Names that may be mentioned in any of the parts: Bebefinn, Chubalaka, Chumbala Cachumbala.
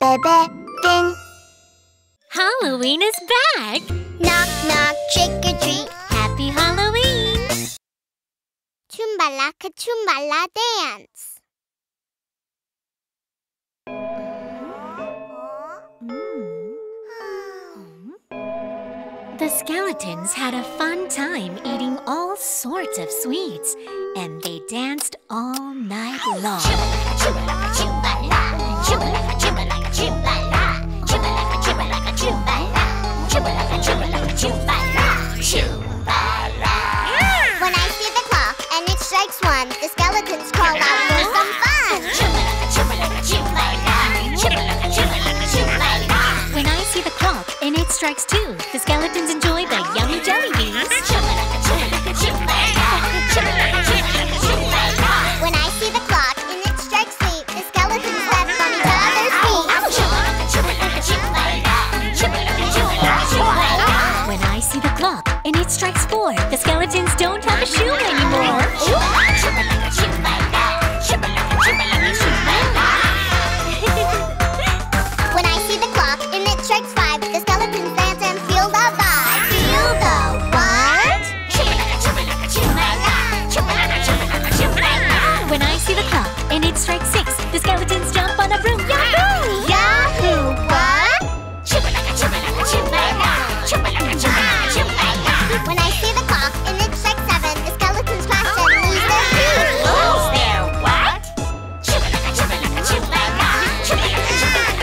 Bebefinn. Halloween is back! Knock, knock, trick or treat. Happy Halloween! Chumbala Cachumbala dance. The skeletons had a fun time eating all sorts of sweets, and they danced all night long. Chubalaka, chubalaka, chubalaka, chubalaka, chubalaka, chubalaka, chubalaka, chubalaka, chubalaka, chubalaka, chubalaka, chubalaka. When I see the clock and it strikes 1, the skeletons crawl out for some fun. Chubalaka, chubalaka, chubalaka, chubalaka, chubalaka, chubalaka. When I see the clock and it strikes 2. The skeletons enjoy the yummy jelly beans. When I see the clock and it strikes 3, the skeletons dance on each other's feet. When I see the clock and it strikes 4, the skeletons don't have a shoe anymore. When I see the clock and it strikes 5, the skeletons dance. Strike 6. The skeletons jump on a broom. Yahoo! Yahoo! What? Chubalaka, chubalaka, chubalaka, chubalaka, chubalaka, chubalaka. When I see the clock and it strikes 7, the skeletons crash and lose their feet. Lose their what? Chubalaka, chubalaka, chubalaka, chubalaka,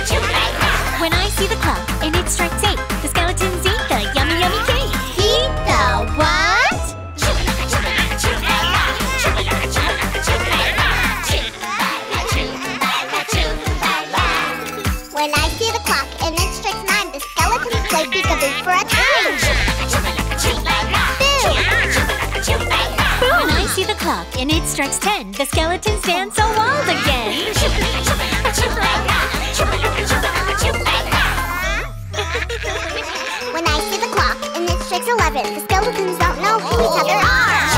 chubalaka, chubalaka. When I see the clock and it strikes 8, the skeletons eat the yummy, yummy cake. Eat the what? Chubalaka, chubalaka, chubalaka, chubalaka, chubalaka, chubalaka. When I see the clock and it strikes 9, the skeletons play peekaboo for a time. When I see the clock and it strikes 10, the skeletons dance so wild again. When I see the clock and it strikes 11, the skeletons don't know who each other are.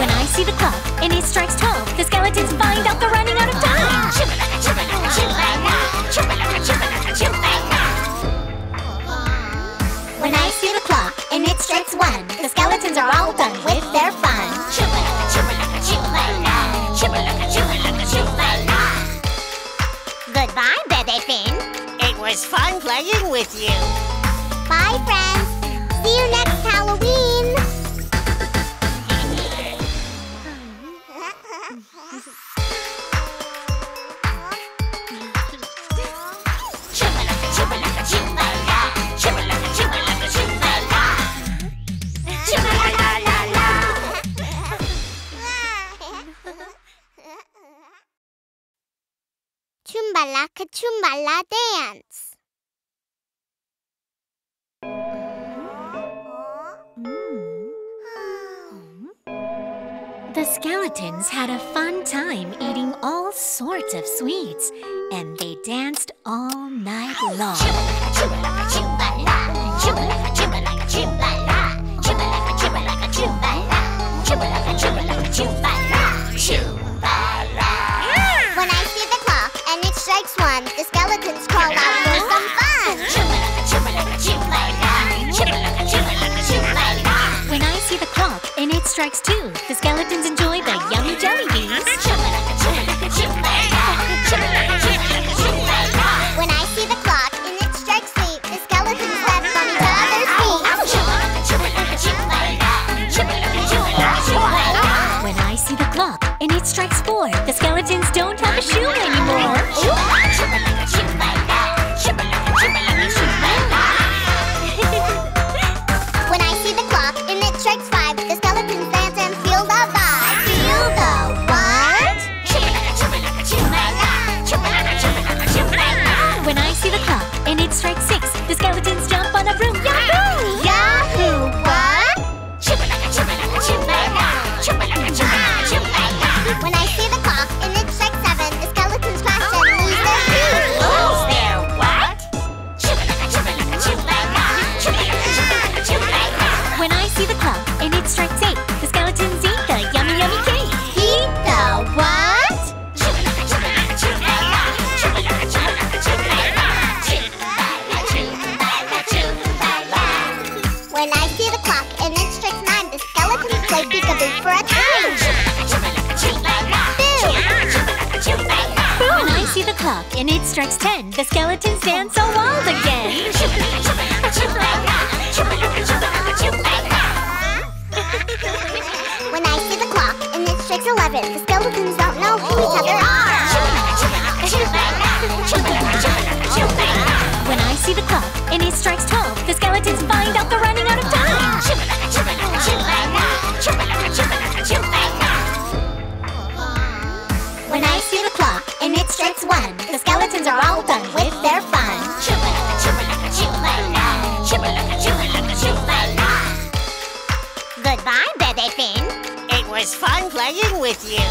When I see the clock and it strikes 12, the skeletons find out they're running out of time. When I see the clock and it strikes 1, the skeletons are all done with their fun. Goodbye, Bebefinn. It was fun playing with you. Bye, friends. See you next Halloween. Chumbala Cachumbala dance. The skeletons had a fun time eating all sorts of sweets, and they danced all night long. Chubalaka, chubalaka, chubalaka, chubalaka, chubalaka, chubalaka, chubalaka, chubalaka, chubalaka, chubalaka, chubalaka. When I see the clock and it strikes 1, the skeletons crawl out for some fun. Chubalaka, chubalaka, chubalaka, chubalaka, chubalaka, chubalaka. When I see the clock and it strikes 2, the skeletons enjoy the yummy jelly beans. When I see the clock and it strikes 3, the skeletons dance on each other's feet. When I see the clock and it strikes 4, the skeletons don't have a shoe anymore. When I see the clock and it strikes 5, the skeletons dance and feel the vibe. When it strikes 10, the skeleton stands so wild again. When I see the clock and it strikes 11, the skeletons don't know who each other are. When I see the clock and it strikes 12, the skeletons find out they're running out of time. When I see the clock and it strikes 1, the skeletons are all done with their fun. Goodbye, Bebefinn. It was fun playing with you.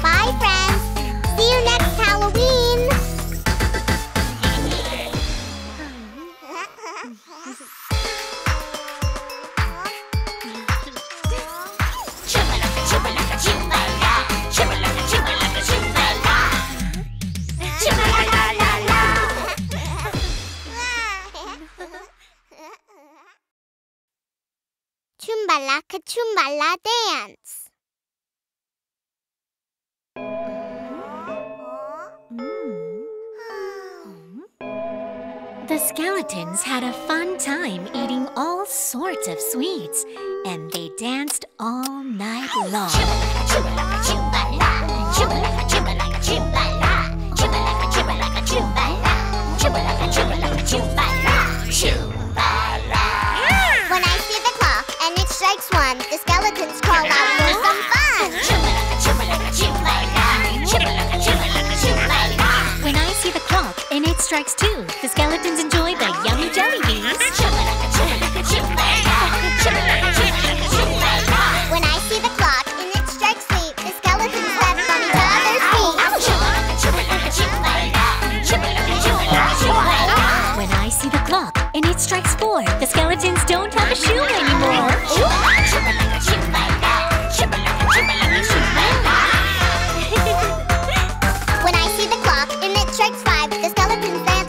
Bye, friends. See you next Halloween. Chubalaka, Chubalaka, Chubalaka, Chubalaka, Chubalaka, Chubalaka, Chubalaka, la la. Chubalaka, Chumbala dance. The skeletons had a fun time eating all sorts of sweets, and they danced all night long. Chubalaka, chubalaka, chubalaka, chubalaka, chubalaka, chubalaka, chubalaka, chubalaka, chubalaka, chubalaka, chubalaka. When I see the clock and it strikes 1, the skeletons crawl out for some fun. Chubalaka, chubalaka, chubalaka, chubalaka, chubalaka, chubalaka. When I see the clock and it strikes 2. The skeletons enjoy the yummy jelly beans. When I see the clock and it strikes 3, the skeletons dance on each other's feet. When I see the clock and it strikes 4, the skeletons don't have a shoe anymore. When I see the clock and it strikes 5, the skeletons dance.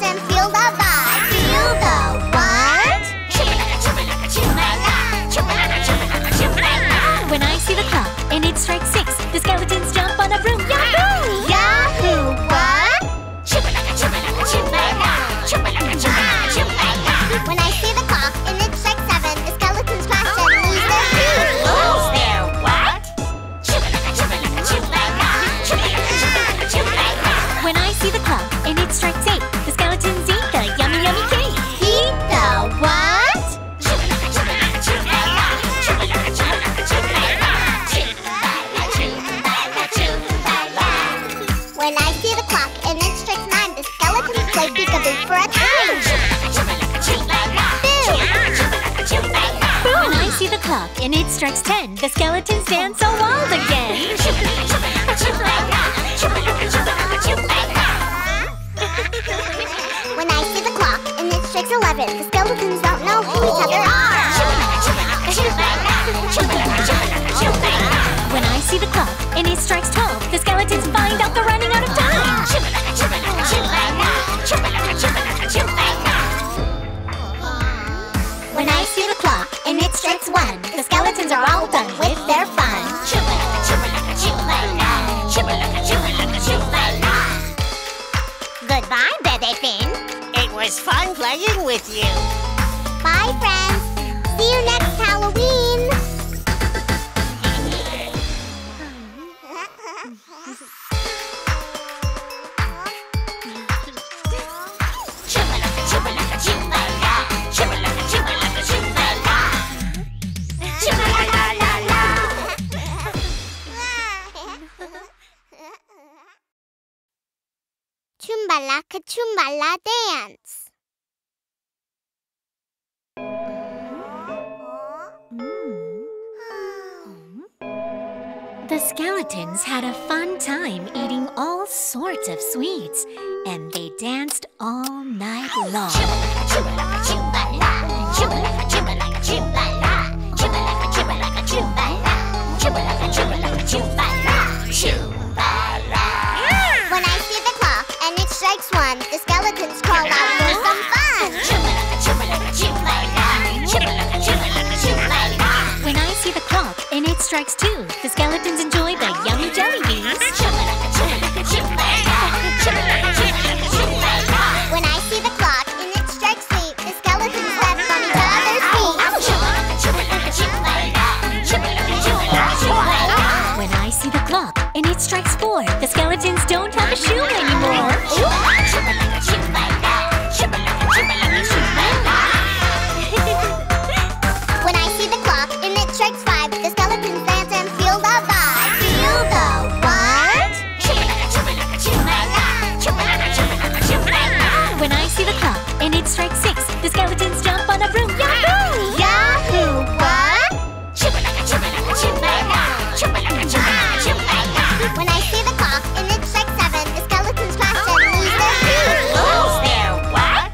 Strike 6, the skeletons jump on a broom. Yahoo! Yahoo! What? Chubalaka, chubalaka, chubalaka, chubalaka, chubalaka, chubalaka. When I see the clock and it strikes 7, the skeletons crash and lose their feet. Lose their what? Chubalaka, chubalaka, chubalaka, chubalaka, chubalaka, chubalaka. When I see the clock and it strikes 8, the skeletons eat the yummy, yummy cake. Eat the what? Chubalaka, chubalaka, chubalaka, chubalaka, chubalaka, chubalaka. When I see the clock and it strikes 9, the skeletons play peekaboo for a time. When I see the clock and it strikes 10, the skeletons dance so wild again. When I see the clock and it strikes 11, the skeletons don't know who each other are. When I see the clock and it strikes 12, the skeletons find out they're running out of time. When I see the clock and it strikes 1, the skeletons are all done with their fun. Goodbye, Bebefinn. It was fun playing with you. Bye, friends. See you next Halloween. Chumbala Cachumbala dance. The skeletons had a fun time eating all sorts of sweets, and they danced all night long. Chubalaka, chubalaka, chubalaka, chubalaka, chubalaka, chubalaka, chubalaka, chubalaka, chubalaka, chubalaka, chubalaka, chubalaka. When I see the clock and it strikes 1, the skeletons crawl out for some fun. Chubalaka, chubalaka, chubalaka, chubalaka, chubalaka, chubalaka. When I see the clock and it strikes 2, the skeletons enjoy the yummy jelly beans. skeletons don't have a shoe anymore. When I see the clock and it strikes 5, the skeletons dance and feel the vibe. Feel the what? When I see the clock and it strikes 6, the skeletons jump on a broom. Yahoo! Yahoo! What? When I see the clock and it strikes 7, the skeletons crash and lose their feet. Lose their what?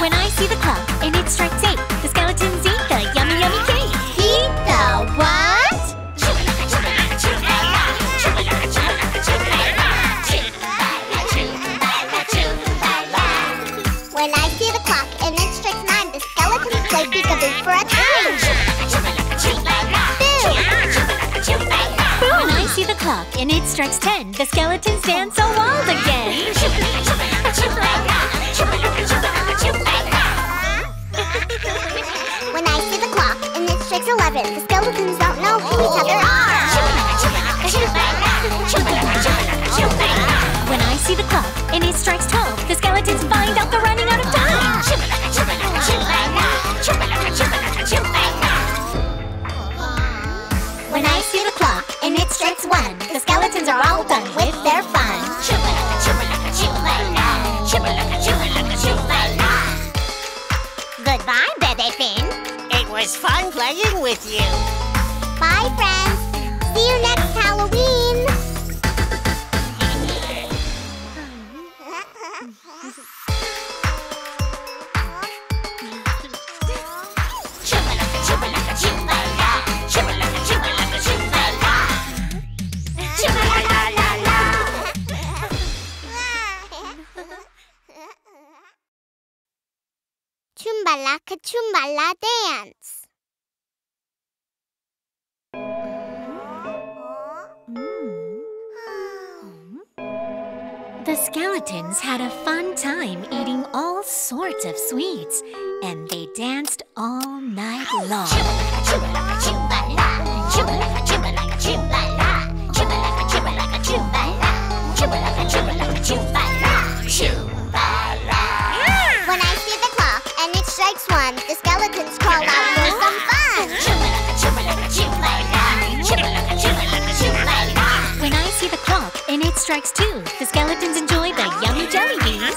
When I see the clock and it strikes 8, the skeletons eat the yummy yummy cake. Eat the what? When I see the clock and it strikes 9, the skeletons play peekaboo for a time. When I see the clock and it strikes 10, the skeletons dance so wild again. When I see the clock and it strikes 11, the skeletons don't know who each other are. When I see the clock and it strikes 12, the skeletons find out they're running out of time. When I see the clock and it strikes 1, the skeletons are all done with their fun. Chubalaka, chubalaka, chubalaka, chubalaka, chubalaka, chubalaka. Goodbye, Bebefinn. It was fun playing with you. Bye, friends. See you next Halloween. Chubalaka, chubalaka, chubalaka, chubalaka. Chumbala Cachumbala dance. The skeletons had a fun time eating all sorts of sweets, and they danced all night long. Chumbala Cachumbala, Chumbala Cachumbala, Chumbala Cachumbala, Chumbala Cachumbala, Chumbala. Strikes 1, the skeletons crawl out for some fun. When I see the clock and it strikes 2, the skeletons enjoy the yummy jelly beans.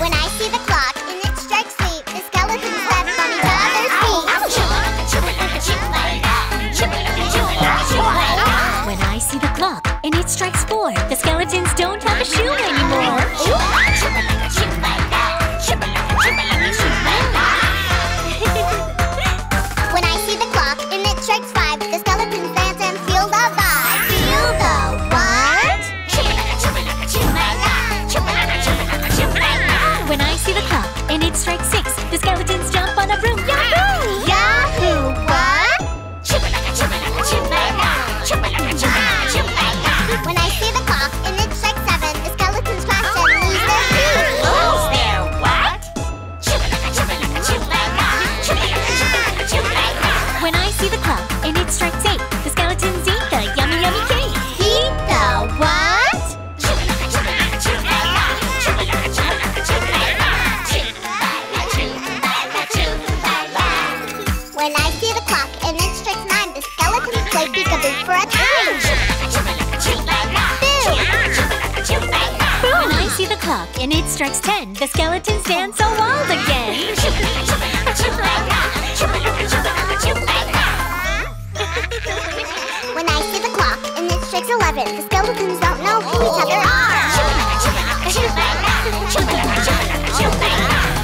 When I see the clock and it strikes 8, the skeletons dance on each other's feet. When I see the clock and it strikes 4, the skeletons don't have a shoe anymore. When I see the clock and it strikes 5, the skeletons dance and feel the vibe. Feel the what? When I see the clock and it strikes 6, the skeletons jump on a broom. Yahoo! Yahoo! What? When I see the clock and it strikes 7, the skeletons crash and lose their feet. Lose their what? When I see the clock and it strikes 8, the skeletons eat the yummy yummy cake. Eat the what? When I see the clock and it strikes 9, the skeletons play peekaboo for a time. When I see the clock and it strikes 10, the skeletons dance so wild again. When I see the clock and it strikes 11, the skeletons don't know who each other are.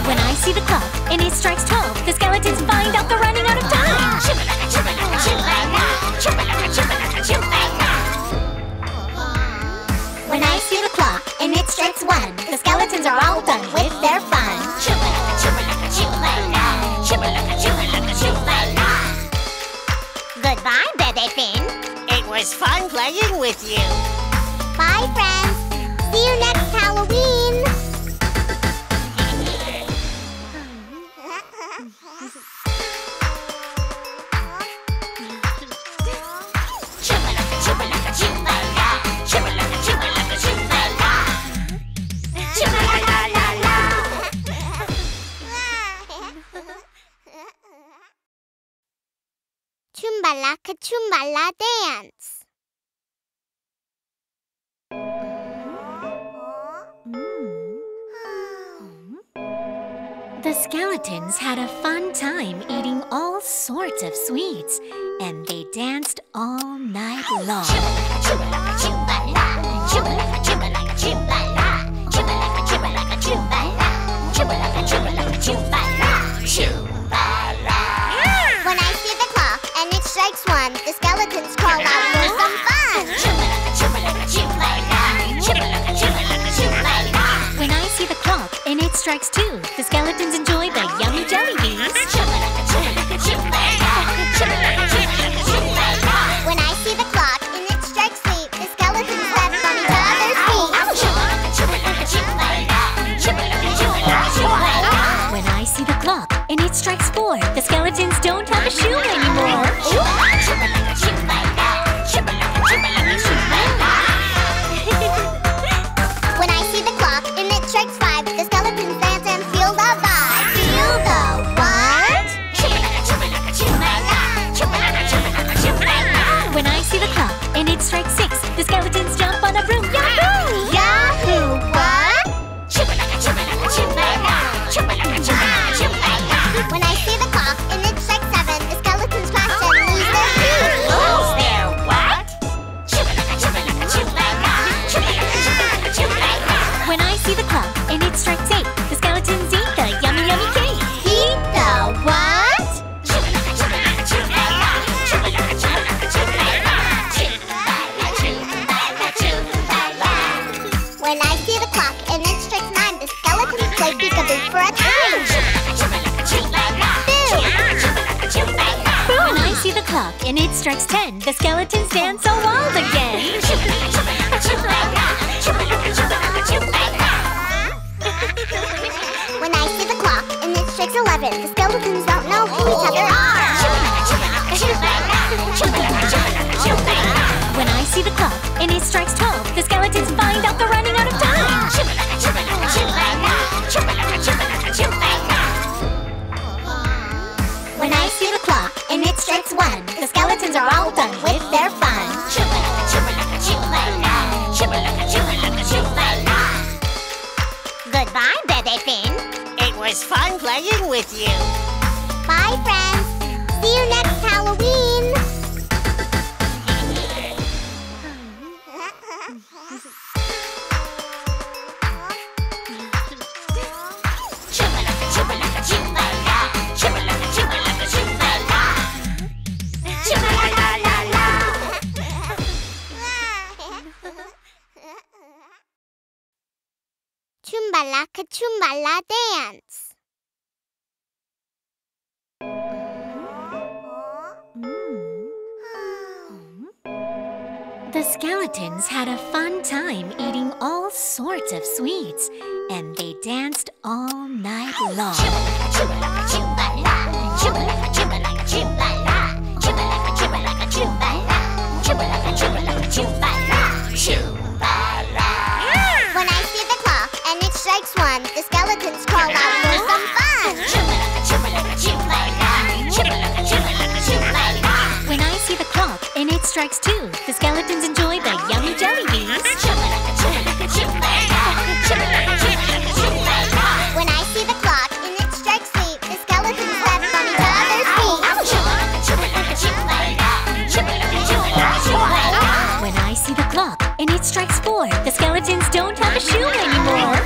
When I see the clock and it strikes 12, the skeletons find out they're running out of time. When I see the clock and it strikes 1, the skeletons are all done with their fun. Goodbye, Bebefinn. It was fun playing with you. Bye, friends. See you next Halloween. Chumbala Cachumbala dance. The skeletons had a fun time eating all sorts of sweets, and they danced all night long. Chubalaka, chubalaka, chubalaka, chubalaka, chubalaka, chubalaka, chubalaka, chubalaka, chubalaka, chubalaka, chubalaka, chubalaka. When I see the clock and it strikes 1, the skeletons call out for some fun. Chubalaka, chubalaka, chubalaka, chubalaka, chubalaka, chubalaka. When I see the clock and it strikes 2. The skeletons enjoy the yummy jelly beans. When I see the clock and it strikes 3, the skeletons dance on each other's feet. When I see the clock and it strikes 4, the skeletons don't have a shoe anymore. When I see the clock and it strikes 5, the skeletons dance and feel the vibe. Feel the what? When I see the clock and it strikes 6, the skeletons jump on a broom. Yahoo! Yahoo! What? When I see the clock and it strikes 7, the skeletons crash and lose their feet. Lose their what? When I see the clock and it strikes 8, the skeletons eat the yummy, yummy cake. Eat the what? When I see the clock and it strikes 9, the skeletons play peekaboo for a time. When I see the clock and it strikes 10, the skeletons dance all wild again. When I see the clock and it strikes 11, the skeletons don't know who each other are. When I see the clock and it strikes 12, the skeletons find out they're running out of time. When I see the clock and it strikes 1, the skeletons are all done with their fun. Goodbye, Bebefinn. It was fun playing with you. Bye, friends. See you next Halloween. Chubalaka, chubalaka, chubalaka, chubalaka, chubalaka, chubalaka, chubalaka, la la. Chumbala Cachumbala dance. The skeletons had a fun time eating all sorts of sweets, and they danced all night long. Chubalaka, chubalaka, chubalaka, chubalaka, chubalaka, chubalaka, chubalaka, chubalaka, chubalaka, chubalaka, chubalaka, chubalaka, chubalaka. When I see the clock and it strikes 1, the skeletons call out for some fun. When I see the clock and it strikes 2, the skeletons enjoy the yummy jelly beans. When I see the clock and it strikes 3, the skeletons dance on each other's feet. When I see the clock and it strikes 4, the skeletons don't have a shoe anymore.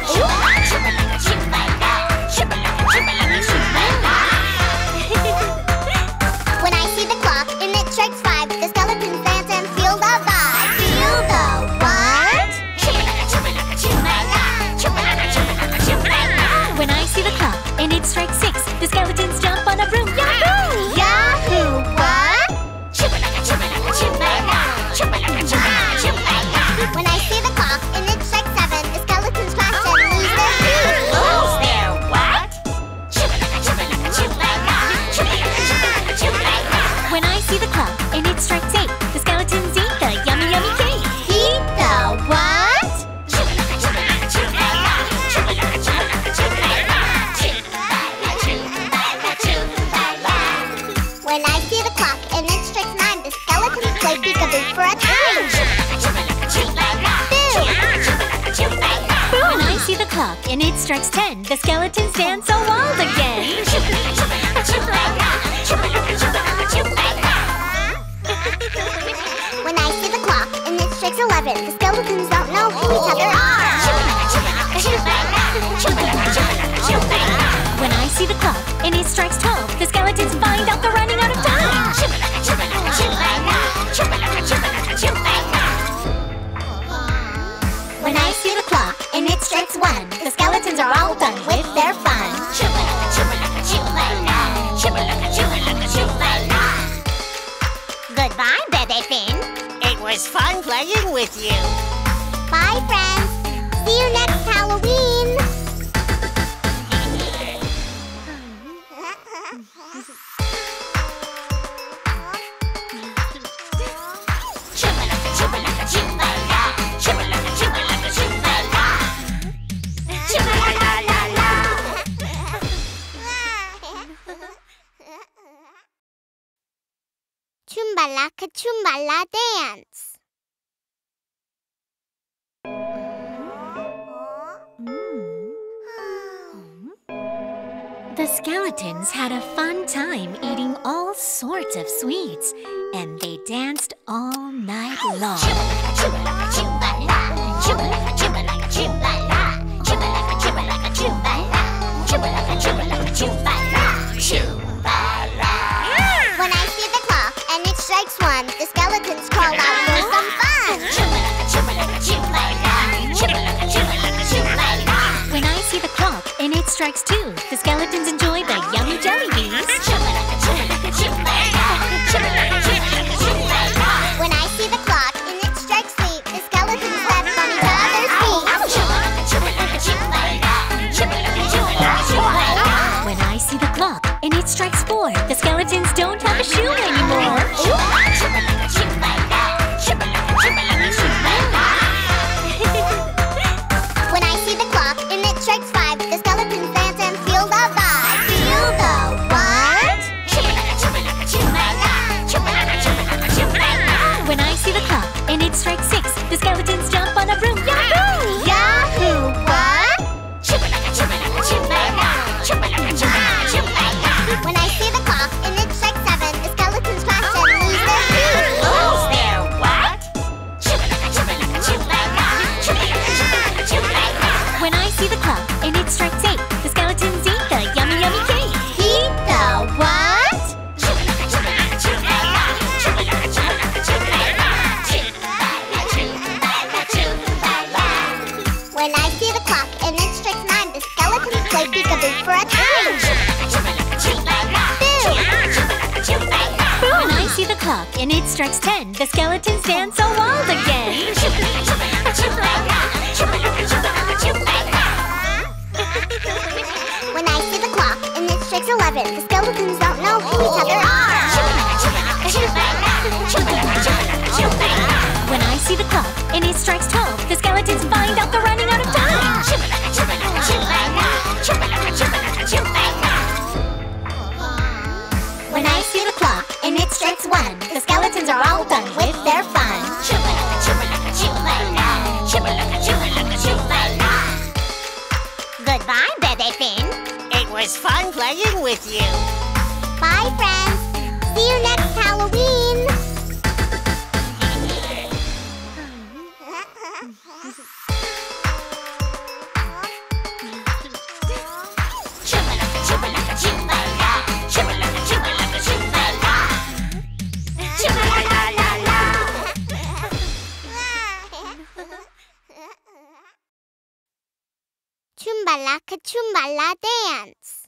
When I see the clock and it strikes 5, the skeletons dance and feel the vibe. Feel the what? When I see the clock and it strikes 6, the skeletons jump on a broom. Yahoo! Yahoo! What? When I see the clock and it strikes 7, the skeletons crash and lose their feet. Lose their what? When I see the clock and it strikes 8, the skeletons eat the yummy, yummy cake. Eat the what? When I see the clock and it strikes unscientifically for a time. Boom! I see the clock, and it strikes 10. The skeleton stands so wild again. When I see the clock, and it strikes 11. The skeletons don't know who each other are. When I see the clock, and it strikes 12, the skeletons find out they're running out of time! When I see the clock, and it strikes 1, the skeletons are all done with their fun! Goodbye, Bebefinn! It was fun playing with you! Bye, friends! See you next Halloween! Chumbala Cachumbala dance. The skeletons had a fun time eating all sorts of sweets, and they danced all night long. When I see the clock and it strikes 1, the skeletons crawl out for some fun. When I see the clock and it strikes 2, the skeletons enjoy the yummy jelly beans. When I see the clock and it strikes 3, the skeletons dance on each other's feet. When I see the clock and it strikes 4, the skeletons don't have a shoe anymore. When I see the clock and it strikes 5, the skeletons dance and feel the vibe. Feel the what? When I see the clock and it strikes 6, the skeletons jump on a broom. Yahoo! Yahoo! What? When I see the clock and it strikes 7, the skeletons crash and lose their feet. Lose their what? When I see the clock and it strikes 8, the skeletons eat the yummy, yummy cake. Eat the what? When I see the clock and it strikes 9, the skeletons play peekaboo for a time. When I see the clock and it strikes 10, the skeletons dance so wild again. When I see the clock and it strikes 11, the skeletons don't know who each other are. When I see the clock and it strikes 12, the skeletons find out they're running out of time. When I see the clock and it strikes 1, the skeletons are all done with their fun. Goodbye, Bebefinn. It was fun playing with you. Bye, friends. See you next Halloween. Chumbala Cachumbala dance.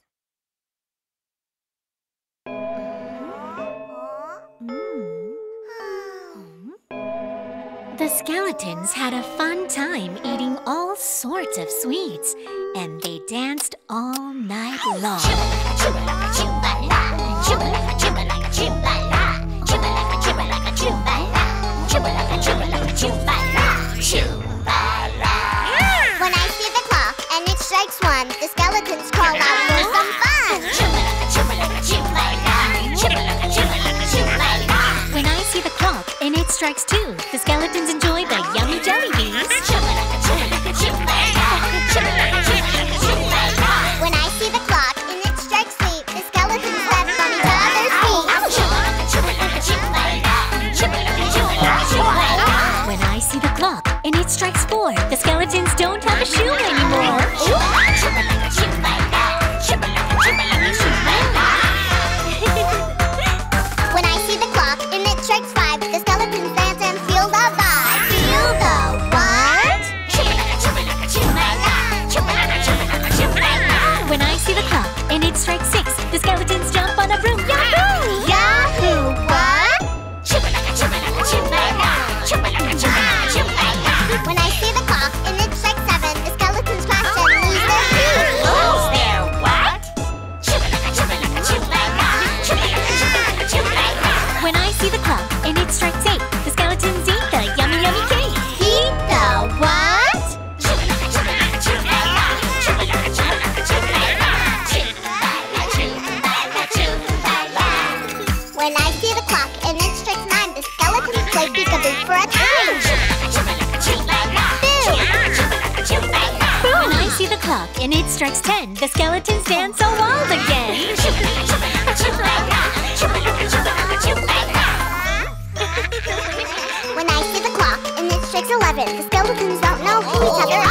The skeletons had a fun time eating all sorts of sweets, and they danced all night long. When I see the clock and it strikes 1, the skeletons crawl out for some fun. When I see the clock and it clock strikes two. The skeletons enjoy the yummy jelly beans. Chubalaka, chubalaka, chubalaka, chubalaka, chubalaka, chubalaka. When I see the clock and it strikes three, the skeletons dance on each other's feet. Chubalaka, chubalaka, chubalaka, chubalaka, chubalaka, chubalaka. When I see the clock and it strikes four, the skeletons don't have a shoe anymore. Chubalaka, chubalaka, chubalaka, chubalaka, chubalaka, chubalaka. And it strikes 10. The skeletons dance all wild again. When I see the clock and it strikes 11, the skeletons don't know who each other are.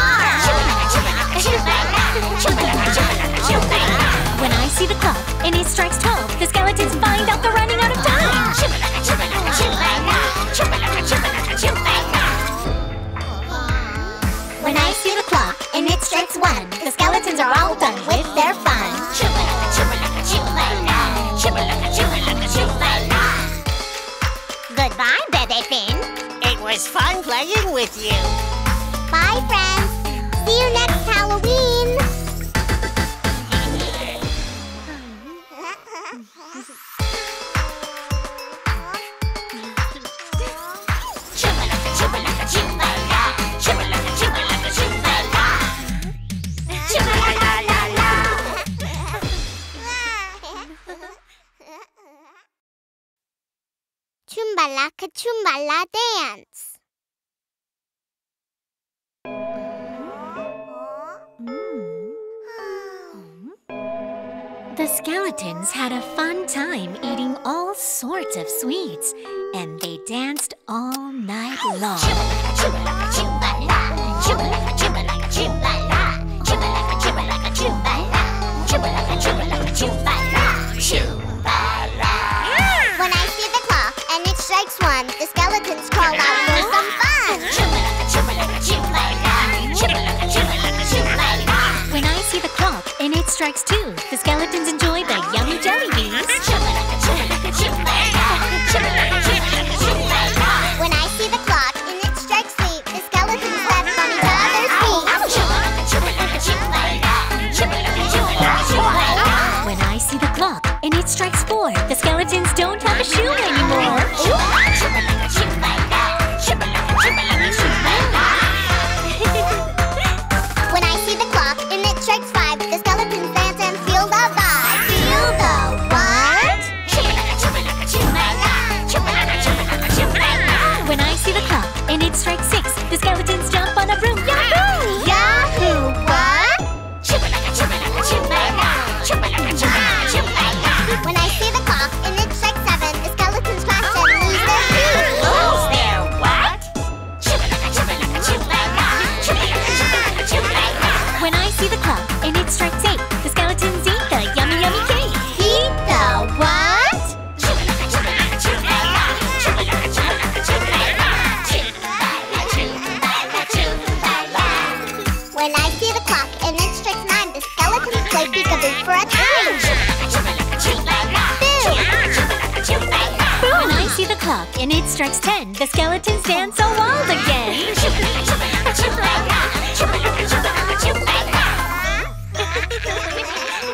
When I see the clock and it strikes 12, the skeletons find out they're running out of time. When I see the clock and it strikes 1. The skeletons are all done with their fun. Chubalaka, chubalaka, chubalaka, chubalaka, chubalaka, chubalaka. Goodbye, Bebefinn. It was fun playing with you. Bye, friends. See you next Halloween. Chumbala Cachumbala dance. The skeletons had a fun time eating all sorts of sweets, and they danced all night long. Chubalaka, chubalaka, chumbala. Chubalaka, chubalaka, chumbala. Chubalaka, chubalaka, chumbala. Chubalaka, chubalaka, chumbala. Chumbala. Strikes 1, the skeletons crawl out for some fun. Chubalaka, chubalaka, chubalaka, chubalaka, chubalaka, chubalaka. When I see the clock and it strikes 2, the skeletons enjoy the yummy jelly beans. Chubalaka, chubalaka, chubalaka, chubalaka, chubalaka, chubalaka. When I see the clock and it strikes 3, the skeletons dance on each other's feet. Chubalaka, chubalaka, chubalaka, chubalaka, chubalaka, chubalaka. When I see the clock and it strikes 4, the skeletons don't have a shoe anymore. When I see the clock and it strikes 5, the skeletons dance and feel the vibe. Feel the what? When I see the clock and it strikes 6, the skeletons jump on a broom. Yahoo! Yahoo! What? When I see the clock and it strikes 7, the skeletons clash and lose their feet. Lose their what? Chubalaka, chubalaka, chubalaka, chubalaka, chubalaka, chubalaka. When I see the clock and it strikes 8, the skeletons eat the yummy, yummy cake. Eat the what? Chubalaka, chubalaka, chubalaka, chubalaka, chubalaka, chubalaka, chubalaka, chubalaka, chubalaka. When I see the clock and it strikes 9, the skeletons play peekaboo for a time. When I see the clock and it strikes 10, the skeletons dance all wild again.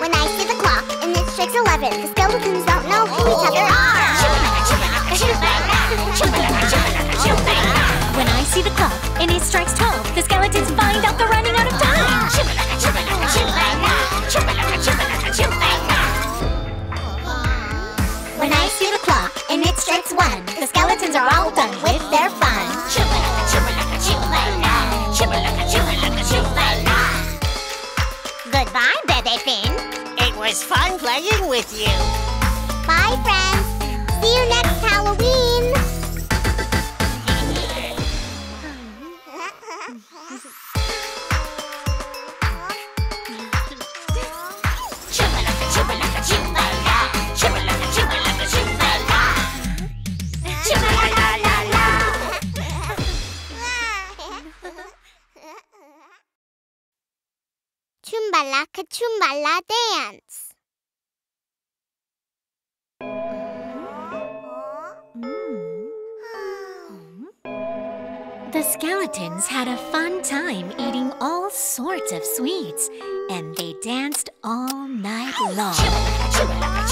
When I see the clock and it strikes 11, the skeletons don't know who each other are. When I see the clock and it strikes 12, the skeletons find out they're running out of time. When I see the clock and it Stretch one. The skeletons are all done with their fun. Chubalaka, chubalaka, chubalaka. Chubalaka, chubalaka, chubalaka. Goodbye, Bebefinn. It was fun playing with you. Bye, friends. See you next Halloween. Chubalaka, chubalaka, chubalaka. Chubalaka, chubalaka, chubalaka. Chubalaka, la la. Chubalaka, chumbala dance. The skeletons had a fun time eating all sorts of sweets, and they danced all night long. Chubalaka, chubalaka,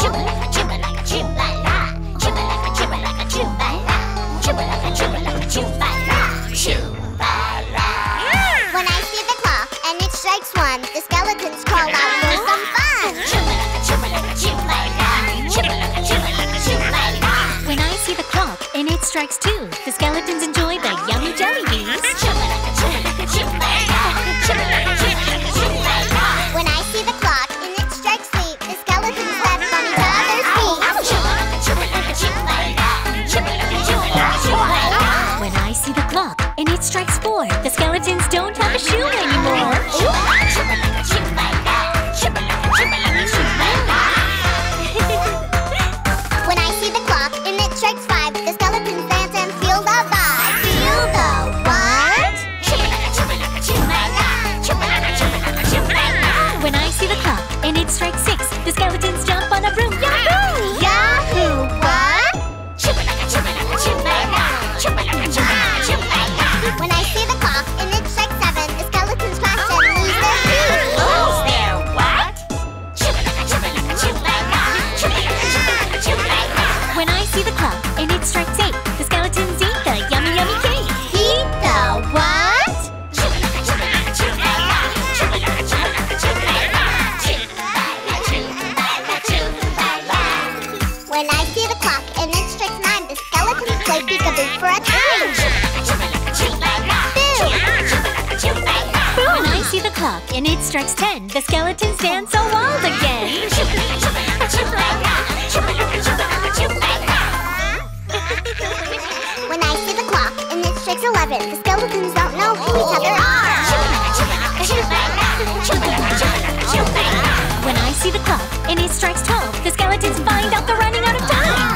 chubalaka. Chubalaka, chubalaka, chubalaka. Chubalaka, chubalaka, chubalaka. Chubalaka, chubalaka, chubalaka. Chumbala. When I see the clock and it strikes one, the skeletons crawl out for some fun. Chubalaka, chubalaka, chubalaka. Chubalaka, chubalaka, chubalaka. When I see the clock and it strikes two, the skeletons enjoy the yummy jelly beans. Chubalaka, chubalaka, chubalaka. Chubalaka, chubalaka, chubalaka. When I see the clock and it strikes three, the skeletons dance on each other's feet. Chubalaka, chubalaka, chubalaka. Chubalaka, chubalaka, chubalaka. When I see the clock and it strikes four, the skeletons don't have a shoe anymore. Chubalaka, chubalaka, chubalaka. Chubalaka, chubalaka, chubalaka. When I see the clock and it strikes five, the skeletons dance and feel the vibe. Feel the what? Chubalaka, chubalaka, chubalaka. Chubalaka, chubalaka, chubalaka. When I see the clock and it strikes six, the skeletons jump on a broom. Yahoo! Yahoo! What? Chubalaka, chubalaka, chubalaka. Chubalaka, chubalaka, chubalaka. When I see the clock and it strikes seven, the skeletons clash and lose their feet. Lose their what? Chubalaka, chubalaka, chubalaka. Chubalaka, chubalaka, chubalaka. When I see the clock and it strikes eight, the skeletons eat the yummy, yummy cake. Eat the what? Chubalaka, chubalaka, chubalaka. Chubalaka, chubalaka, chubalaka. Chubalaka, chubalaka, chubalaka. When I see the clock and it strikes nine, the skeletons play peekaboo for a time. Chubalaka, chubalaka, chubalaka. Chubalaka, chubalaka, chubalaka. When I see the clock and it strikes ten, the skeletons dance so wild again. Chubalaka, chubalaka, chubalaka. Chubalaka, chubalaka, chubalaka. When I see the clock and it strikes 11, the skeletons don't know who each other are. When I see the clock and it strikes 12, the skeletons find out they're running out of time.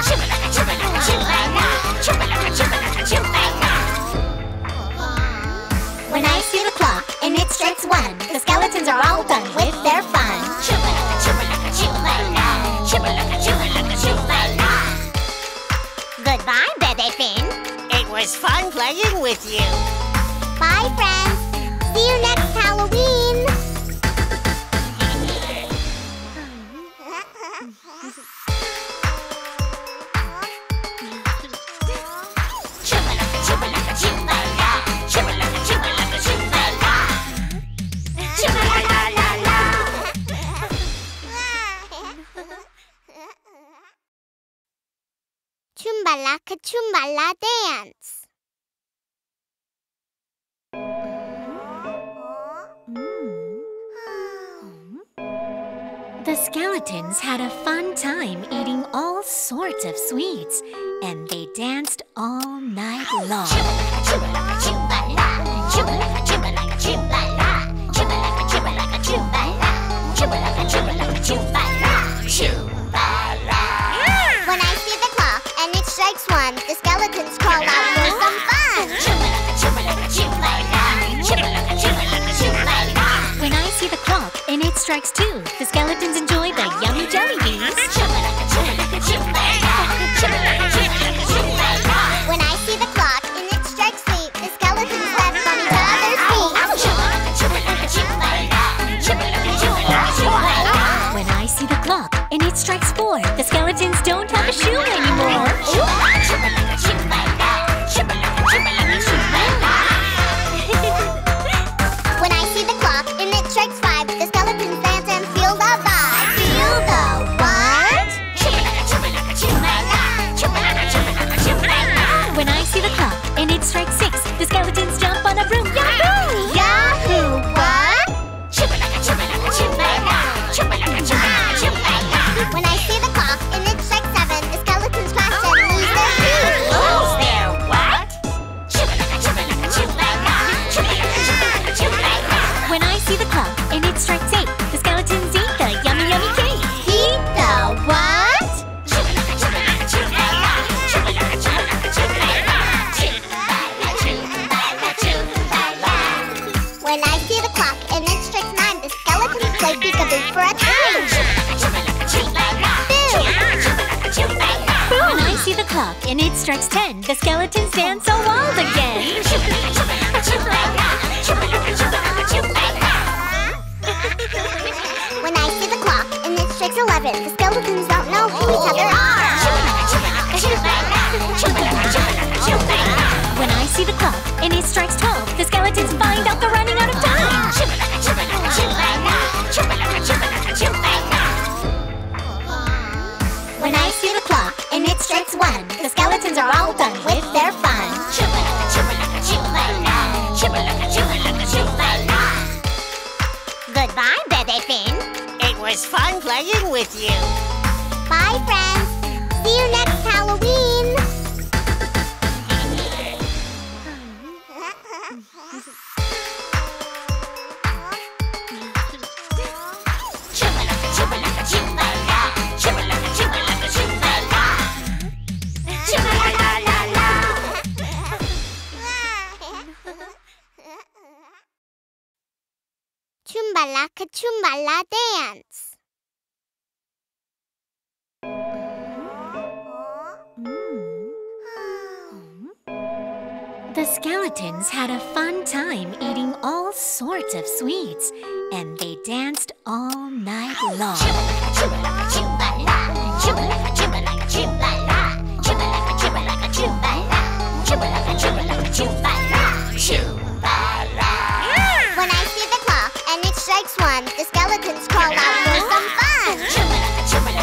When I see the clock and it strikes 1, the skeletons are all done with their fun. Goodbye, Bebefinn. It was fun playing with you. Bye, friends. See you next Halloween. Chubalaka, chubalaka, chubalaka. Chubalaka, chubalaka, chubalaka. Chubalaka, la la. Chumbala Cachumbala dance. The skeletons had a fun time eating all sorts of sweets, and they danced all night long. Chubalaka, chubalaka, chubalaka. Chubalaka, chubalaka, chubalaka. Chubalaka, chubalaka, chubalaka. Chubalaka, chubalaka, chubalaka. Chumbala. When I see the clock and it strikes one, the skeletons crawl out for some fun. Chubalaka, chubalaka, chubalaka. Chubalaka, chubalaka, chubalaka. When I see the clock and it strikes two, the skeletons enjoy the yummy jelly beans. Chubalaka, chubalaka, chubalaka. Chubalaka, chubalaka, chubalaka. When I see the clock and it strikes three, the skeletons dance on each other's feet. Chubalaka, chubalaka, chubalaka. Chubalaka, chubalaka, chubalaka. When I see the clock and it strikes four, the skeletons don't have a shoe anymore. Chubalaka, chubalaka, chubalaka. Chubalaka, chubalaka, chubalaka. When I see the clock and it strikes five, the skeletons dance and feel the vibe. Feel the what? Chubalaka, chubalaka, chubalaka. in its strikes 10, the skeleton stands so wild again. When I see the clock and it strikes 11, the skeletons don't know who each other are. When I see the clock and it strikes 12, the skeletons find out they're running out of time. When I see the clock and it strikes 1, the skeletons are all done with their fun. Chubalaka, chubalaka, chubalaka, chubalaka, chubalaka, chubalaka. Goodbye, Bebefinn. It was fun playing with you. Bye, friends. See you next Halloween. Chubalaka, chubalaka, chubalaka, chubalaka, chubalaka. Chumbala Cachumbala dance. The skeletons had a fun time eating all sorts of sweets, and they danced all night long. Chubalaka, chubalaka, chumbala. Chubalaka, chubalaka, chumbala. Chubalaka, chubalaka, chumbala. Chubalaka, chubalaka, chumbala. Chumbala. Strikes 1, the skeletons crawl out for some fun. When I see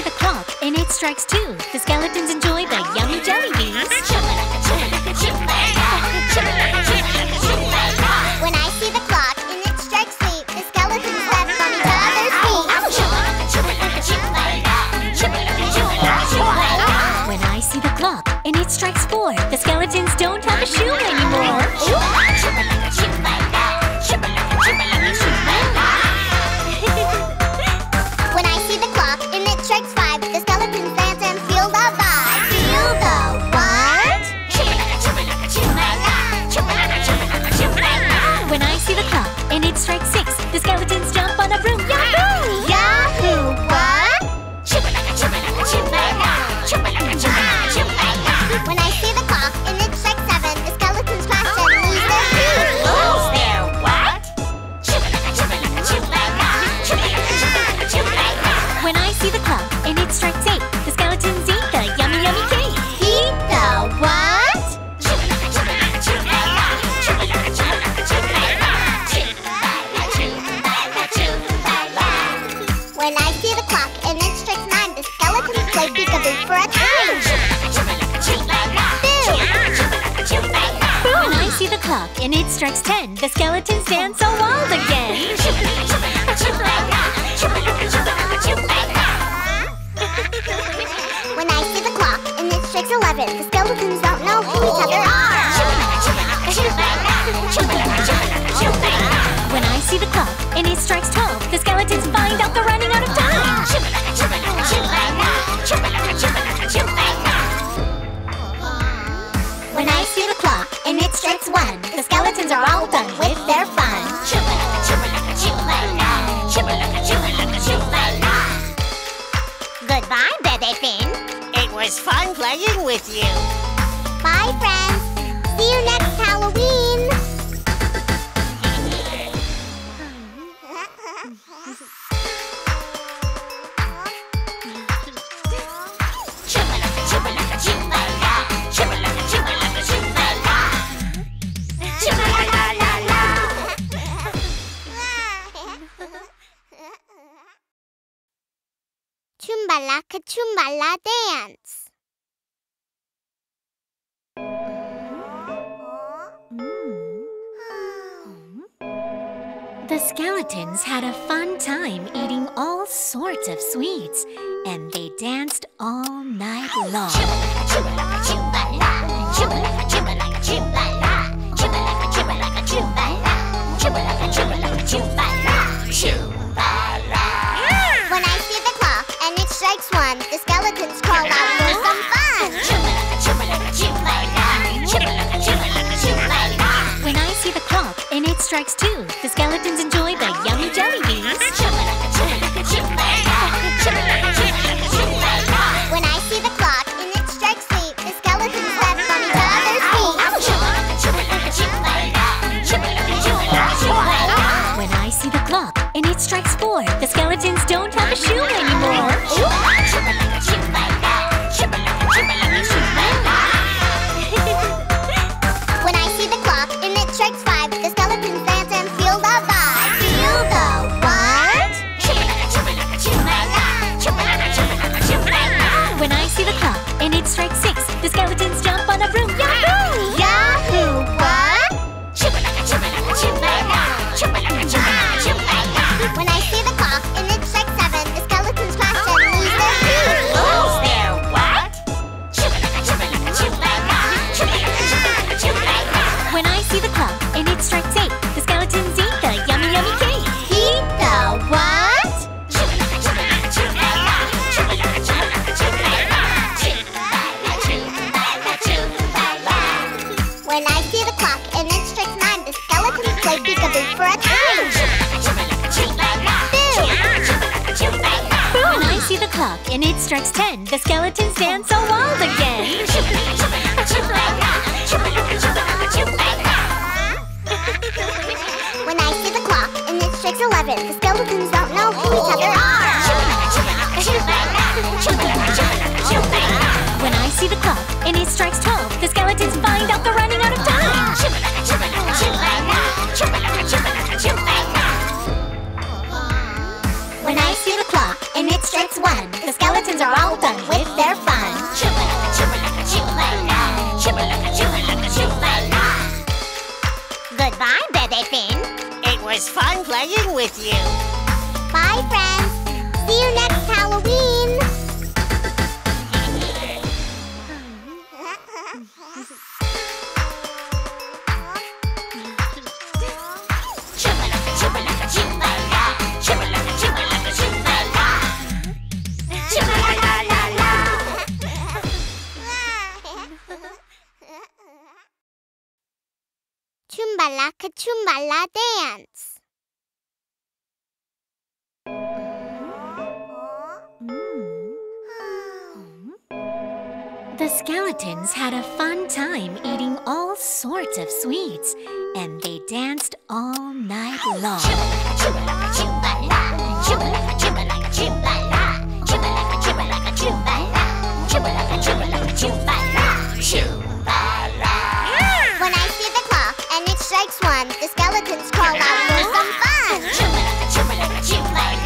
the clock and it strikes 2, the skeletons enjoy the yummy jelly beans. When I see the clock and it strikes 8, the skeletons left on each other's feet. When I see the clock and it strikes 4, the skeletons don't have a shoe anymore. When I see the clock and it strikes 5, the skeleton stands and feel the vibe. Feel the what? When I see the clock and it strikes 6, the skeletons jump on a broom. Yahoo! Yahoo! What? When I see the clock and it strikes 7, the skeletons crash and lose their feet. Lose their what? When I see the clock and it strikes 8, the skeletons eat the yummy yummy cake. Eat the what? When I see the clock and it strikes 9, the skeletons play peekaboo for a time. When I see the clock and it strikes 10, the skeletons dance so wild again. When I see the clock and it strikes 11, the skeletons don't know who each other are. When I see the clock and it strikes 12, the skeletons find out they're running out of time. When I see the clock and it strikes 1, the skeletons are all done with their fun. Chubalaka, chubalaka, chubalaka. Chubalaka, chubalaka, chubalaka. Goodbye, Bebefinn. It was fun playing with you. Bye, friends. See you next Halloween. Chubalaka, chubalaka, chubalaka. Chubalaka, chubalaka, chubalaka. Chumbala Cachumbala dance. The skeletons had a fun time eating all sorts of sweets, and they danced all night long. Chubalaka, chubalaka, chubalaka. Chubalaka, chubalaka, chubalaka. Chubalaka, chubalaka, chubalaka. Chubalaka, chubalaka, chubalaka. Chubalaka. When I see the clock and it strikes 1, the skeletons crawl out for some fun. Chubalaka, chubalaka, chubalaka. Chubalaka, chubalaka, chubalaka. When I see the clock and it strikes 2, the skeletons enjoy the yummy jelly beans. Chubalaka, chubalaka, chubalaka. Chubalaka, chubalaka. things don't have a shoe anymore. Chubalaka, chubalaka, chubalaka, chubalaka, chubalaka. When I see the clock and it strikes 5, the skeleton stands and feel the vibe. Feel the what? Chubalaka, chubalaka, chubalaka, chubalaka, chubalaka, chubalaka. When I see the clock and it strikes 6, the skeletons jump on a broom. Yahoo! Yahoo! What? Chubalaka, chubalaka, chubalaka, chubalaka, chubalaka, chubalaka. When I see the clock and it strikes 7, the skeletons flash and lose their shoes. Lose their what? Chubalaka, chubalaka, chubalaka, chubalaka, chubalaka, chubalaka. When I see the clock and it strikes 8, the skeletons eat the yummy, yummy cake. Eat the what? Chubalaka, chubalaka, chubalaka, chubalaka, chubalaka, chubalaka. When I see the clock and it strikes 9, the skeletons play peekaboo for a time. When I see the clock and it strikes 10, the skeletons dance so wild again. When I see the clock and it strikes 11, the skeletons don't know who each other are. When I see the clock and it strikes 12, the skeletons find out they're running out of time. When I see the clock and it strikes 1, the skeletons are all done with their fun. Goodbye, Bebefinn. It was fun playing with you. Bye, friends. See you next Halloween. Chumbala Cachumbala dance. The skeletons had a fun time eating all sorts of sweets, and they danced all night long. Chubalaka, chubalaka, chubalaka, chubalaka, chubalaka, chubalaka, chubalaka, chubalaka, chubalaka, chubalaka, chubalaka. When I see the clock and it strikes 1, the skeletons crawl out for some fun. Chubalaka, chubalaka, chubalaka,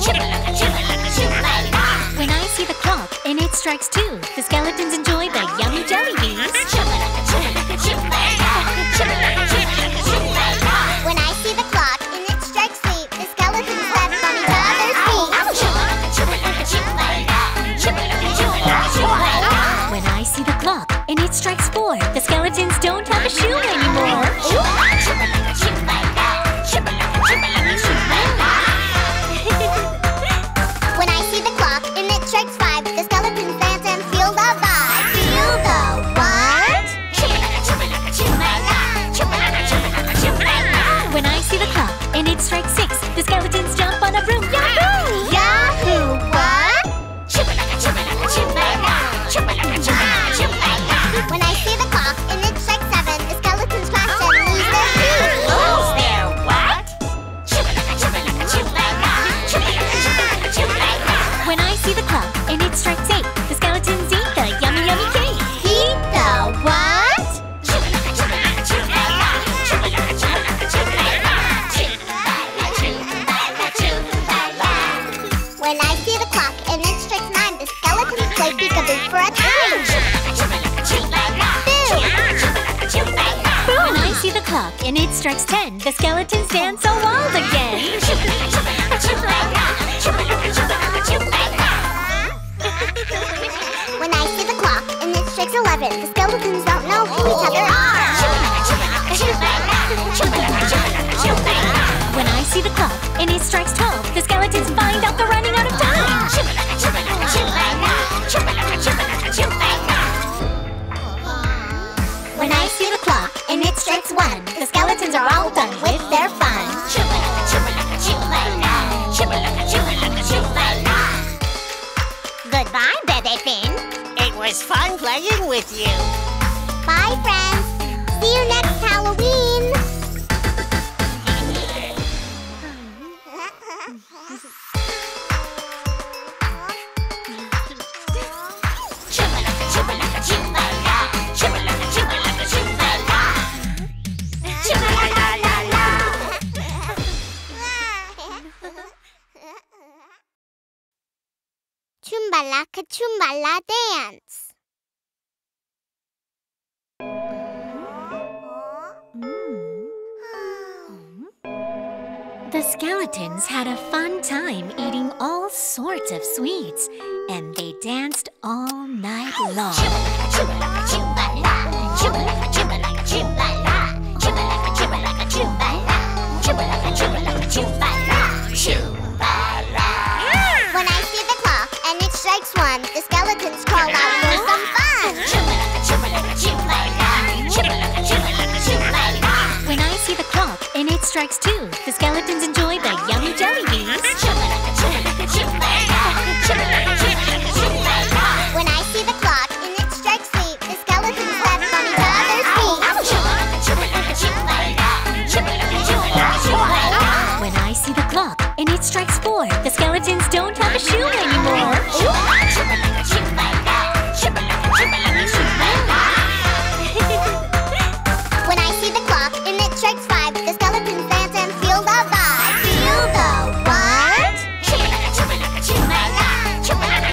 chubalaka, chubalaka, chubalaka. When I see the clock and it strikes 2, the skeletons enjoy the yummy jelly beans. When I see the clock and it strikes 8, the skeletons step on each other's feet. When I see the clock and it strikes 4, the skeletons don't have a shoe anymore. When I see the clock and it strikes 5, the skeletons dance and feel the vibe. Feel the what? When I see the clock and it strikes 6, the skeletons jump on a broom. Yahoo! Yahoo! What? When I see the clock and it strikes 7, the skeletons flash and lose their shoes. Lose their what? When I see the clock and it strikes 8, the skeletons eat the yummy, yummy cake. Eat the what? When I see the clock and it strikes 9, the skeletons play peekaboo for a time. When I see the clock and it strikes 10, the skeletons dance so wild again. When I see the clock and it strikes 11, the skeletons don't know who each other are. When I see the clock and it strikes 12, the skeletons find out they're running out of time. When I see the clock and it strikes 1, the skeletons are all done with their fun. Goodbye, Bebefinn. It was fun playing with you. Bye, friends. See you next Halloween. Chumbala Cachumbala dance. The skeletons had a fun time eating all sorts of sweets, and they danced all night long. Chubalaka, chubalaka, chubalaka, chubalaka, chubalaka, chubalaka, chubalaka, chubalaka, chubalaka, chubalaka, chubalaka. When I see the clock and it strikes 1, the skeletons call out for some fun. Chubalaka, chubalaka, chubalaka, chubalaka, chubalaka, chubalaka. When I see the clock and it strikes 2, the skeletons enjoy the yummy jelly beans. Chubalaka, chubalaka, chubalaka, chubalaka, chubalaka, chubalaka. When I see the clock and it strikes 3, the skeletons left on each other's feet. Chubalaka, chubalaka, chubalaka, chubalaka, chubalaka, chubalaka. When I see the clock and it strikes 4, the skeletons don't have a shoe anymore. Chubalaka, chubalaka, chubalaka, chubalaka, chubalaka, chubalaka. When I see the clock and it strikes 5, the skeletons dance and feel the vibe. Feel the what? Chubalaka, chubalaka, chubalaka, chubalaka, chubalaka,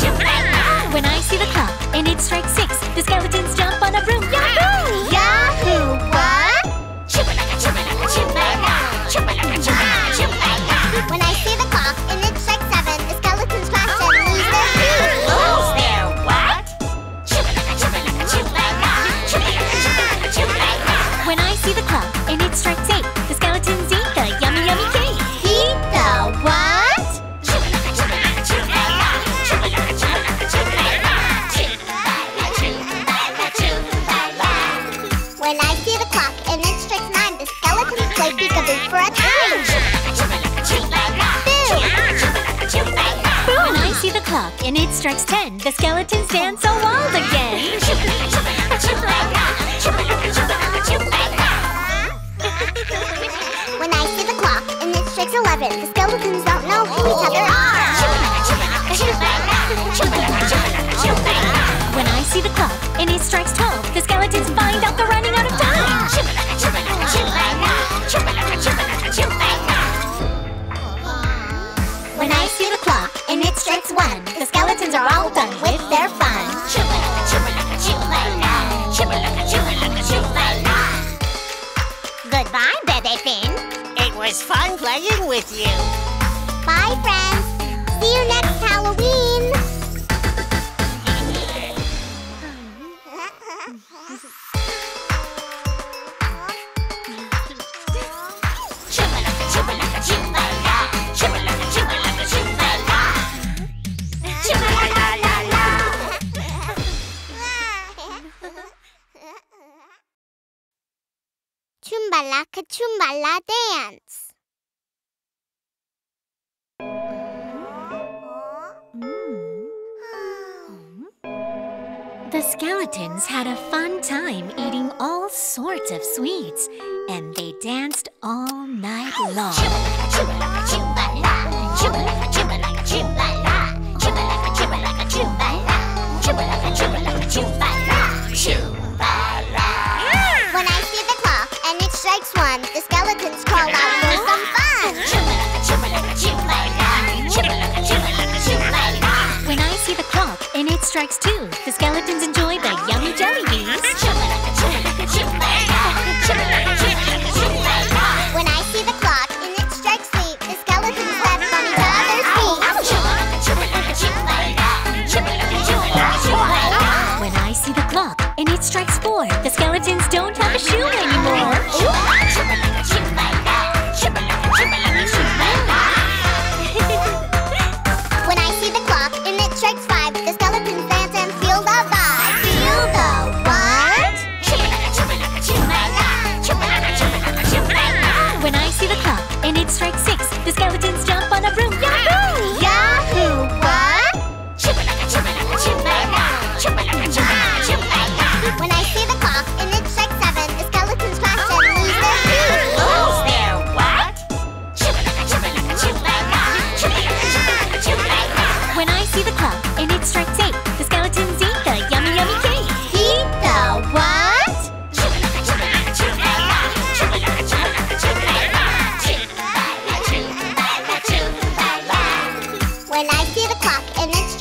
chubalaka. When I see the clock and it strikes 6, the skeletons jump on a broom. Yahoo! Yahoo! What? Chubalaka, chubalaka, chubalaka, chubalaka, chubalaka, chubalaka. When I see the clock and it strikes 7, the skeletons clash and lose their shoes. Lose their what? Chubalaka, chubalaka, chubalaka, chubalaka, chubalaka, chubalaka. When I see the clock and it strikes 8, the skeletons eat the yummy, yummy cake. Eat the what? Chubalaka, chubalaka, chubalaka, chubalaka, chubalaka, chubalaka, chubalaka, chubalaka, chubalaka. When I see the clock and it strikes 9, the skeletons play peekaboo for a time. Chubalaka, chubalaka, chubalaka, chubalaka, chubalaka, chubalaka. When I see the clock and it strikes 10, the skeletons dance so wild again. Chubalaka, chubalaka, chubalaka, chubalaka, chubalaka, chubalaka. When I see the clock and it strikes 11, the skeletons don't know who each other are. Chubalaka, chubalaka, chubalaka, chubalaka, chubalaka, chubalaka. When I see the clock and it strikes 12, the skeletons find out they're running out of time. Chubalaka, chubalaka, chubalaka, chubalaka, chubalaka, chubalaka. When I see the clock and it strikes 1, the skeletons are all done with their fun. Chubalaka, chubalaka, chubalaka, chubalaka, chubalaka, chubalaka. Goodbye, Bebefinn. It was fun playing with you. Bye, friends. See you next Halloween. Chubalaka, chubalaka, chubalaka, chubalaka, chubalaka, chubalaka. Chubalaka, la la. Chumbala Cachumbala dance. The skeletons had a fun time eating all sorts of sweets, and they danced all night long. Chubalaka, chubalaka, chubalaka, chubalaka, chubalaka, chubalaka, chubalaka, chubalaka, chubalaka, chubalaka, chubalaka, chubalaka, chubalaka. When I see the clock and it strikes 1, the skeletons call out for some fun. Chubalaka, chubalaka, chubalaka, chubalaka, chubalaka, chubalaka. When I see the clock and it strikes 2, the skeletons enjoy the yummy jelly beans. Chubalaka, chubalaka, chubalaka, chubalaka, chubalaka, chubalaka. When I see the clock and it strikes 3, the skeletons left on each other's feet. Chubalaka, chubalaka, chubalaka, chubalaka, chubalaka, chubalaka. When I see the clock and it strikes 4, the skeletons don't have a shoe anymore. Chubalaka, chubalaka, chubalaka, chubalaka, chubalaka, chubalaka. When I see the clock and it strikes 5, the skeletons dance and feel the vibe. Feel the what? Chubalaka, chubalaka, chubalaka, chubalaka, chubalaka, chubalaka. When I see the clock and it strikes 6, the skeletons jump on a broom. Yahoo! Yahoo! What? Chubalaka, chubalaka, chubalaka, chubalaka, chubalaka, chubalaka. When I see the clock and it strikes 7, the skeletons clash and lose their shoes. Lose their what? Chubalaka, chubalaka, chubalaka, chubalaka, chubalaka, chubalaka. When I see the clock and it strikes 8, the skeletons eat the yummy, yummy cake. Eat the what? Chubalaka, chubalaka, chubalaka, chubalaka, chubalaka, chubalaka, chubalaka, chubalaka, chubalaka. When I see the clock and it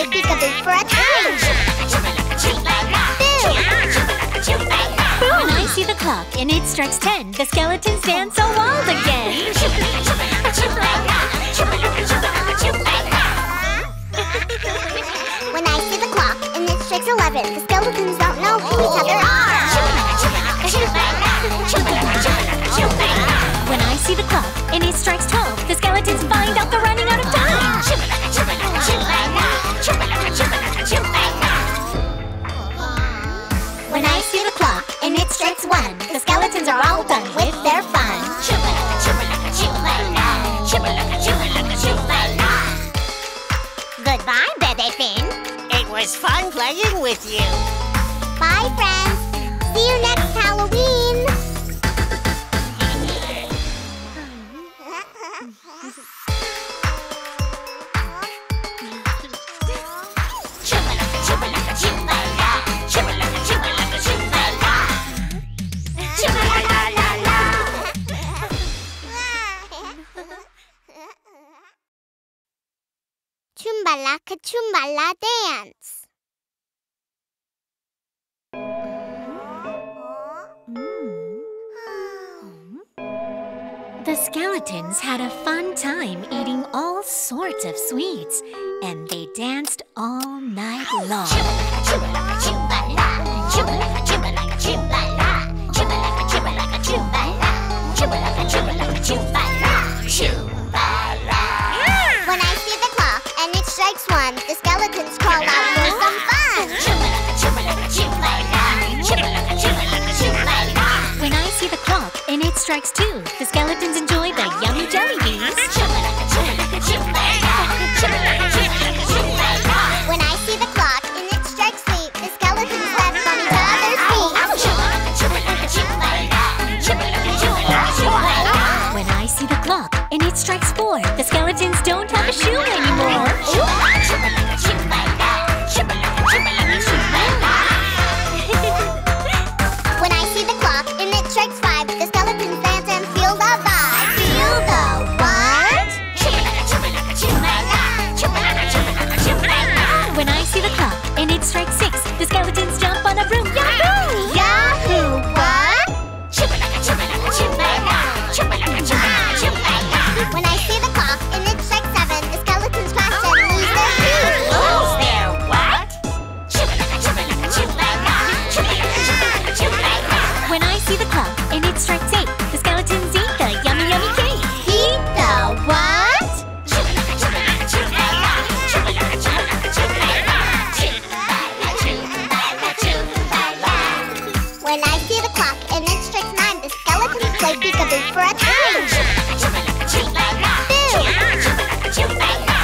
I pick a big for a change. When I see the clock and it strikes 10, the skeleton stands so wild again. When I see the clock and it strikes 11, the skeletons don't know who each other are. When I see the clock and it strikes 12, the skeletons find out they're running out of time. When I see the clock and it strikes 1, the skeletons are all done with their fun. Goodbye, Bebefinn. It was fun playing with you. Bye, friends. See you next Halloween. Chumbala Cachumbala dance. The skeletons had a fun time eating all sorts of sweets, and they danced all night long. When I see the clock and it strikes 1, the skeletons crawl out for some fun. When I see the clock and it strikes 2, the skeletons enjoy the yummy jelly beans. When I see the clock and it strikes 8, the skeletons left on each other's feet. When I see the clock and it strikes 4, the skeletons don't have a shoe anymore. When I see the clock and it strikes 5, the skeletons dance and feel the vibe. Feel the what? When I see the clock and it strikes 6, the skeletons jump on a broom. Yahoo! Yahoo! What? When I see the clock and it strikes 7, the skeletons pass and lose their feet. Lose their what? When I see the clock and it strikes 8, the skeletons eat the yummy yummy cake. Eat the what? When I see the clock and it strikes 9, the skeletons play peekaboo for a change.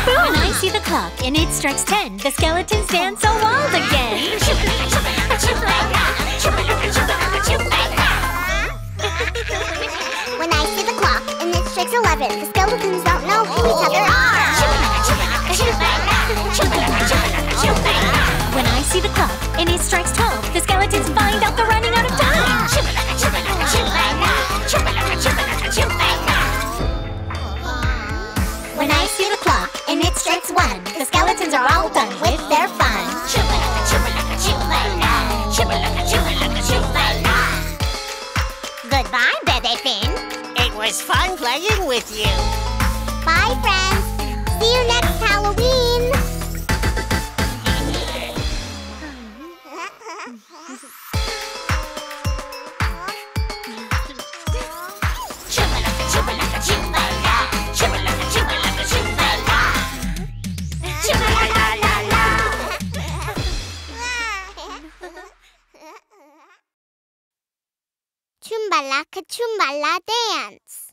When I see the clock and it strikes 10, the skeletons dance so wild again. When I see the clock and it strikes 11, the skeletons don't know who each other are. When I see the clock and it strikes 12, the skeletons find out they're running out of time. When I see the clock and it strikes 1, the skeletons are all done with their fun. Goodbye, Bebefinn. It was fun playing with you. Bye, friends. See you next Halloween. Chumbala Cachumbala dance.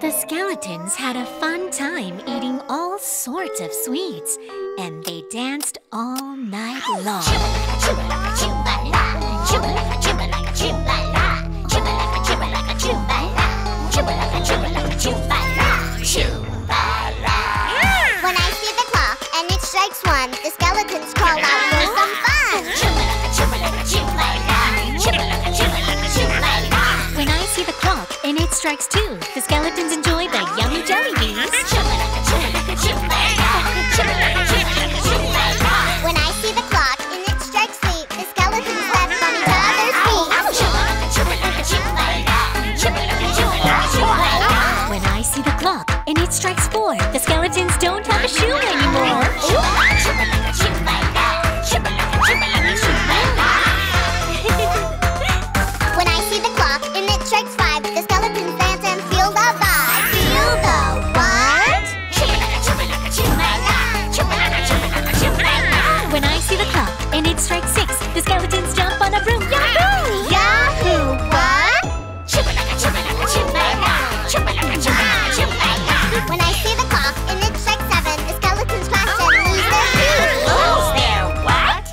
The skeletons had a fun time eating all sorts of sweets, and they danced all night long. When I see the clock and it strikes 1, the skeletons crawl out for some fun. When I see the clock and it strikes two. The skeletons enjoy the yummy jelly beans. Chubalaka, chubalaka, chubalaka, chubalaka, chubalaka, chubalaka. When I see the clock and it strikes three, the skeletons left on each other's feet. Chubalaka, chubalaka, chubalaka, chubalaka, chubalaka, chubalaka. When I see the clock and it strikes four, the skeletons don't have a shoe anymore. Chubalaka, chubalaka, chubalaka, chubalaka, chubalaka, chubalaka. When I see the clock and it strikes five, the skeletons dance and feel the vibe. Feel the what? Chubalaka, chubalaka, chubalaka, chubalaka, chubalaka, chubalaka. When I see the clock and it strikes six, the skeletons jump on a broom. Yahoo! Yahoo! What? Chubalaka, chubalaka, chubalaka, chubalaka, chubalaka, chubalaka. When I see the clock and it strikes seven, the skeletons flash and lose their shoes. Lose their what?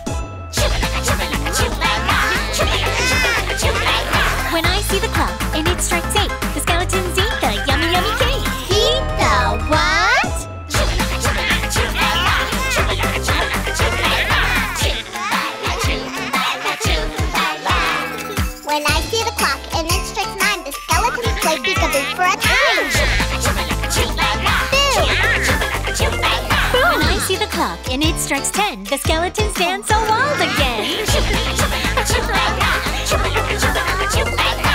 Chubalaka, chubalaka, chubalaka, chubalaka, chubalaka, chubalaka. When I see the clock and it strikes eight, the skeletons eat the yummy, yummy cake. Eat the what? Chubalaka, chubalaka, chubalaka, chubalaka, chubalaka, chubalaka, chubalaka, chubalaka, chubalaka. When I see the clock and it strikes nine, the skeletons play peekaboo for a time. Chubalaka, chubalaka, chubalaka, chubalaka, chubalaka, chubalaka. When I see the clock and it strikes ten, the skeletons dance so wild again. Chubalaka, chubalaka, chubalaka, chubalaka, chubalaka.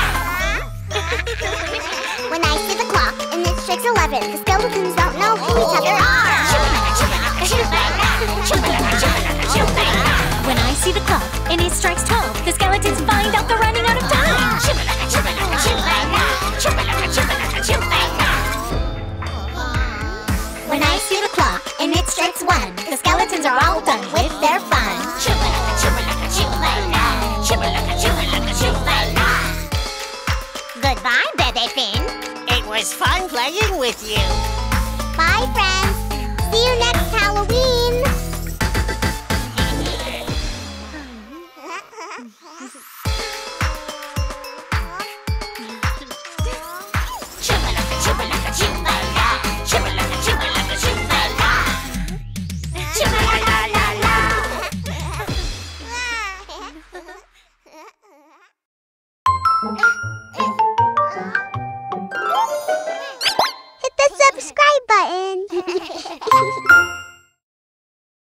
When I see the clock and it strikes 11, the skeletons don't know who each other are. When I see the clock and it strikes 12, the skeletons find out they're running out of time. When I see the clock and it strikes 1, the skeletons are all done with their fun. Goodbye, Bebefinn. It was fun playing with you. Bye, friends. See you next Halloween. Chubalaka, chubalaka, chubalaka, chubalaka, chubalaka, chubalaka, chubalaka, la la la.